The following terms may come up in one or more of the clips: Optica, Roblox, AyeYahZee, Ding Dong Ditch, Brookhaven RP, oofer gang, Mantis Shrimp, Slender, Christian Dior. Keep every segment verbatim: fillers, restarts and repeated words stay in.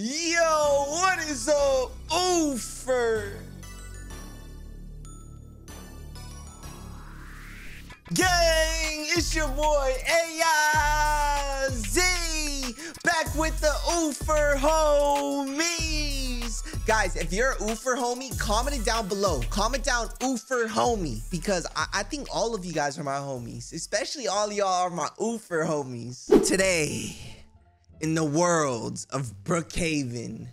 Yo, what is up, oofer? Gang, it's your boy AyeYahZee back with the oofer homies. Guys, if you're an oofer homie, comment it down below. Comment down oofer homie, because I, I think all of you guys are my homies, especially all y'all are my oofer homies. Today, in the world of Brookhaven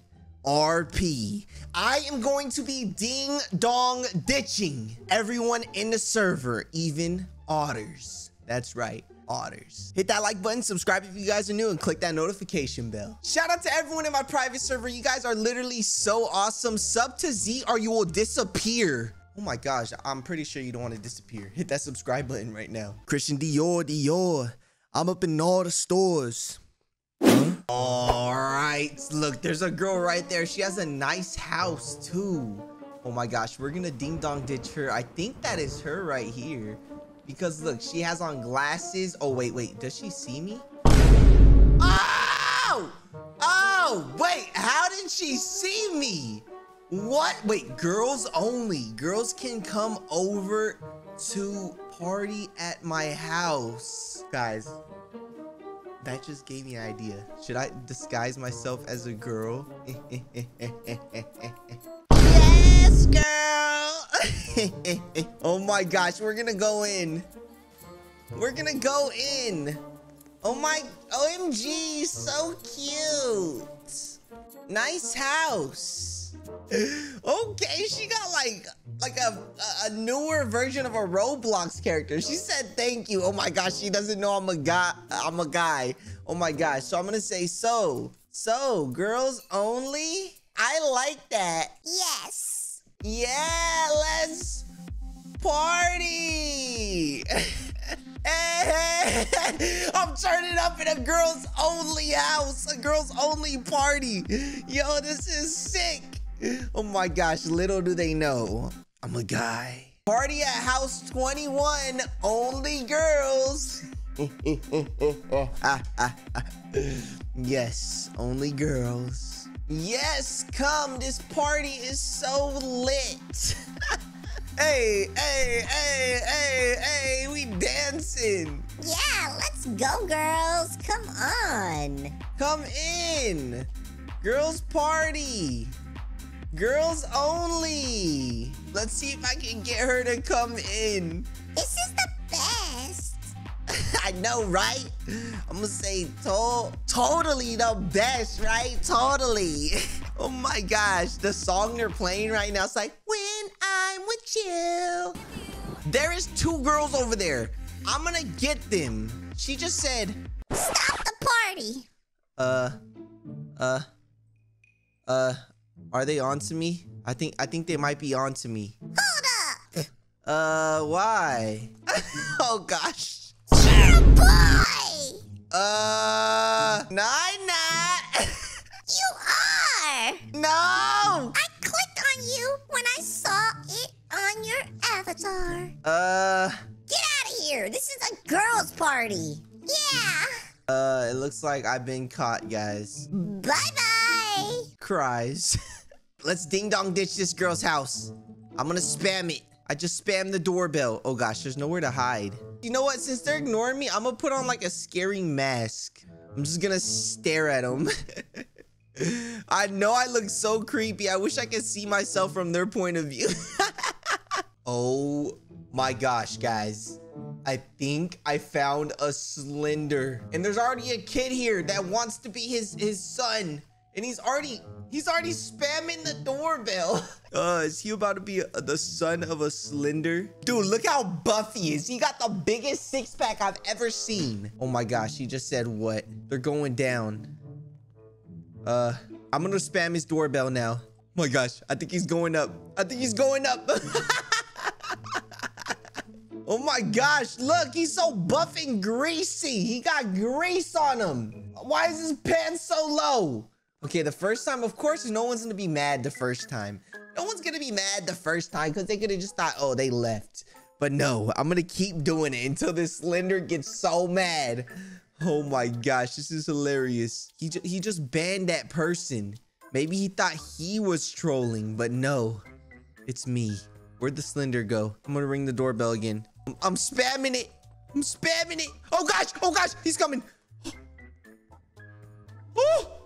R P, I am going to be ding dong ditching everyone in the server, even otters. That's right, otters. Hit that like button, subscribe if you guys are new, and click that notification bell. Shout out to everyone in my private server. You guys are literally so awesome. Sub to Z or you will disappear. Oh my gosh, I'm pretty sure you don't want to disappear. Hit that subscribe button right now. Christian Dior, Dior. I'm up in all the stores. All right, look, there's a girl right there. She has a nice house too. Oh my gosh, we're gonna ding dong ditch her. I think that is her right here, because look, she has on glasses. Oh wait, wait, does she see me? Oh, oh wait, how did she see me? What? Wait, girls only. Girls can come over to party at my house, guys. That just gave me an idea. Should I disguise myself as a girl? Yes, girl! Oh my gosh, we're gonna go in. We're gonna go in. Oh my, O M G, so cute. Nice house. Okay, she got like, like a, a newer version of a Roblox character. She said, thank you. Oh my gosh, she doesn't know I'm a guy. I'm a guy. Oh my gosh. So I'm gonna say, so, so girls only. I like that. Yes. Yeah, let's party. I'm turning up in a girls only house, a girls only party. Yo, this is sick. Oh my gosh, little do they know, I'm a guy. Party at house twenty-one, only girls. Yes, only girls. Yes, come, this party is so lit. Hey, hey, hey, hey, hey, we dancing. Yeah, let's go, girls. Come on. Come in. Girls party. Girls only. Let's see if I can get her to come in. This is the best. I know, right? I'm gonna say to totally the best, right? Totally. Oh my gosh, the song they're playing right now is like, when I'm with you. There is two girls over there. I'm gonna get them. She just said, stop the party. Uh, uh, uh. Are they on to me? I think I think they might be on to me. Hold up! Uh, why? Oh gosh. You're a boy! Uh, no, I'm not. You are! No! I clicked on you when I saw it on your avatar. Uh. Get out of here! This is a girls' party! Yeah! Uh, it looks like I've been caught, guys. Bye-bye! Cries. Let's ding dong ditch this girl's house. I'm gonna spam it. I just spammed the doorbell. Oh gosh, there's nowhere to hide. You know what? Since they're ignoring me, I'm gonna put on like a scary mask. I'm just gonna stare at them. I know I look so creepy. I wish I could see myself from their point of view. Oh my gosh, guys. I think I found a Slender. And there's already a kid here that wants to be his, his son. And he's already, he's already spamming the doorbell. Uh, is he about to be a, the son of a Slender? Dude, look how buff he is. He got the biggest six pack I've ever seen. Oh my gosh, he just said what? They're going down. Uh, I'm gonna spam his doorbell now. Oh my gosh, I think he's going up. I think he's going up. Oh my gosh, look, he's so buff and greasy. He got grease on him. Why is his pants so low? Okay, the first time, of course, no one's gonna be mad the first time. No one's gonna be mad the first time because they could have just thought, oh, they left. But no, I'm gonna keep doing it until this Slender gets so mad. Oh my gosh, this is hilarious. He, ju he just banned that person. Maybe he thought he was trolling, but no, it's me. Where'd the Slender go? I'm gonna ring the doorbell again. I'm, I'm spamming it. I'm spamming it. Oh gosh, oh gosh, he's coming. Oh,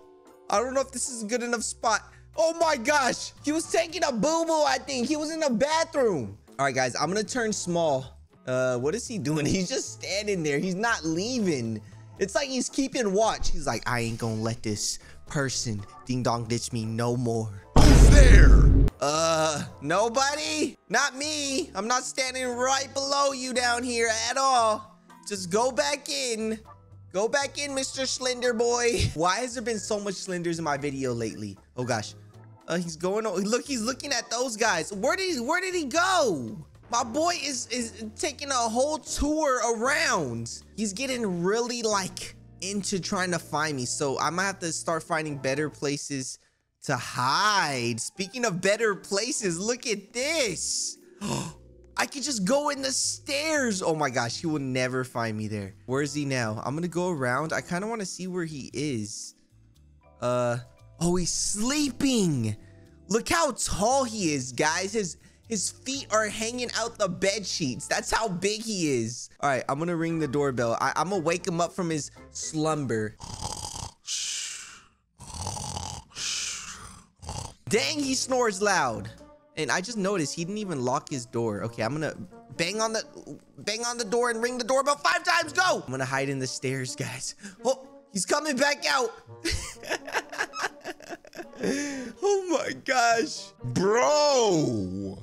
I don't know if this is a good enough spot. Oh my gosh, he was taking a boo-boo, I think. He was in the bathroom. All right, guys, I'm gonna turn small. Uh, what is he doing? He's just standing there. He's not leaving. It's like he's keeping watch. He's like, I ain't gonna let this person ding-dong ditch me no more. Who's there? Uh, nobody? Not me. I'm not standing right below you down here at all. Just go back in. Go back in, Mister Slender Boy. Why has there been so much Slenders in my video lately? Oh, gosh. Uh, he's going on. Look, he's looking at those guys. Where did he, where did he go? My boy is, is taking a whole tour around. He's getting really, like, into trying to find me. So I might have to start finding better places to hide. Speaking of better places, look at this. I could just go in the stairs. Oh my gosh, he will never find me there. Where is he now? I'm gonna go around. I kind of want to see where he is. Uh oh, he's sleeping. Look how tall he is, guys. His his feet are hanging out the bed sheets. That's how big he is. All right, I'm gonna ring the doorbell. I, I'm gonna wake him up from his slumber. Dang, he snores loud. And I just noticed he didn't even lock his door. Okay, I'm gonna bang on the bang on the door and ring the doorbell five times. Go! I'm gonna hide in the stairs, guys. Oh, he's coming back out. Oh my gosh. Bro.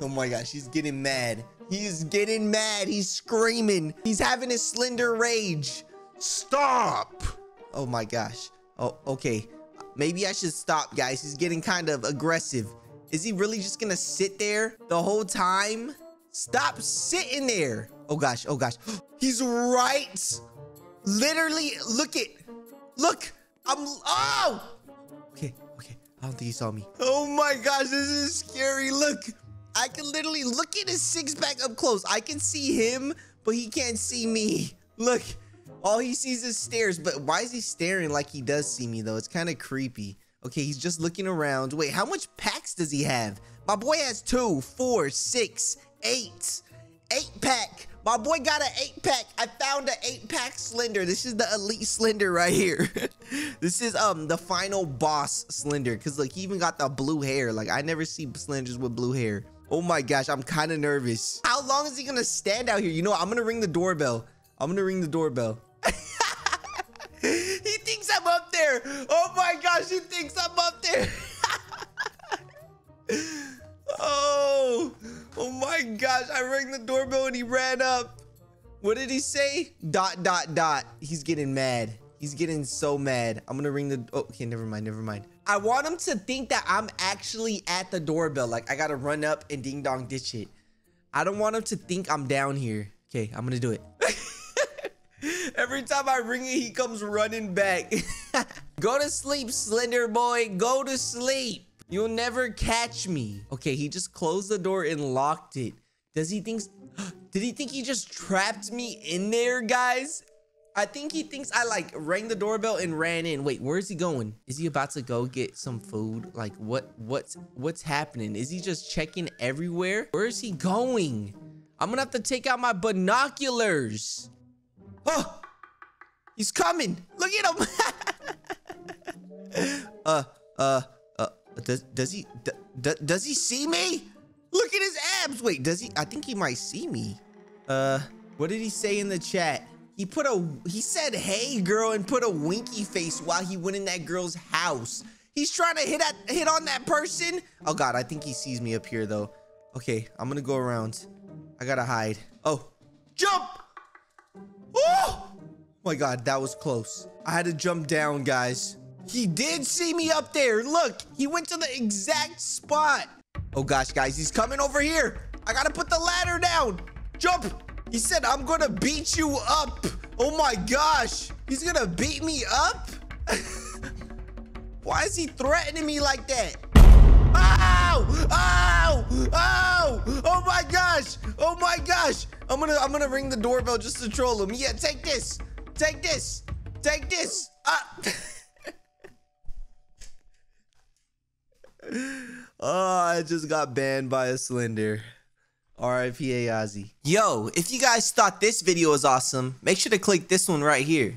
Oh my gosh, he's getting mad. He's getting mad. He's screaming. He's having his Slender rage. Stop! Oh my gosh. Oh, okay. Maybe I should stop, guys. He's getting kind of aggressive. Is he really just gonna sit there the whole time? Stop sitting there. Oh gosh, oh gosh. He's right. Literally, look it. Look, I'm, oh! Okay, okay, I don't think he saw me. Oh my gosh, this is scary. Look, I can literally look at his six pack up close. I can see him, but he can't see me. Look. All he sees is stairs, but why is he staring like he does see me, though? It's kind of creepy. Okay, he's just looking around. Wait, how much packs does he have? My boy has two, four, six, eight. Eight pack. My boy got an eight pack. I found an eight pack Slender. This is the elite Slender right here. This is um the final boss Slender, because like he even got the blue hair. Like I never see Slenders with blue hair. Oh my gosh, I'm kind of nervous. How long is he gonna stand out here? You know what? I'm gonna ring the doorbell. I'm gonna ring the doorbell. He thinks I'm up there. Oh my gosh, he thinks I'm up there. Oh, oh my gosh. I rang the doorbell and he ran up. What did he say? Dot, dot, dot. He's getting mad. Hehe's getting so mad. I'm gonna ring the... Oh, okay, never mind, never mind. I want him to think that I'm actually at the doorbell. Like, I gotta run up and ding-dong ditch it. I don't want him to think I'm down here. Okay, I'm gonna do it. Every time I ring it, he comes running back. Go to sleep, Slender Boy. Go to sleep. You'll never catch me. Okay, he just closed the door and locked it. Does he think... Did he think he just trapped me in there, guys? I think he thinks I, like, rang the doorbell and ran in. Wait, where is he going? Is he about to go get some food? Like, what? What's, what's happening? Is he just checking everywhere? Where is he going? I'm gonna have to take out my binoculars. Oh! He's coming. Look at him. uh, uh, uh, does, does he, does, does he see me? Look at his abs. Wait, does he, I think he might see me. Uh, what did he say in the chat? He put a, he said, hey girl, and put a winky face while he went in that girl's house. He's trying to hit at, hit on that person. Oh God, I think he sees me up here though. Okay, I'm gonna go around. I gotta hide. Oh, jump. Oh! Oh my God, that was close. I had to jump down, guys. He did see me up there. Look, he went to the exact spot. Oh gosh, guys, he's coming over here. I gotta put the ladder down. Jump. He said, I'm gonna beat you up. Oh my gosh. He's gonna beat me up? Why is he threatening me like that? Ow! Ow! Ow! Oh my gosh! Oh my gosh! I'm gonna I'm gonna ring the doorbell just to troll him. Yeah, take this. Take this! Take this! Ah! Oh, I just got banned by a Slender. R I P AyeYahZee. Yo, if you guys thought this video was awesome, make sure to click this one right here.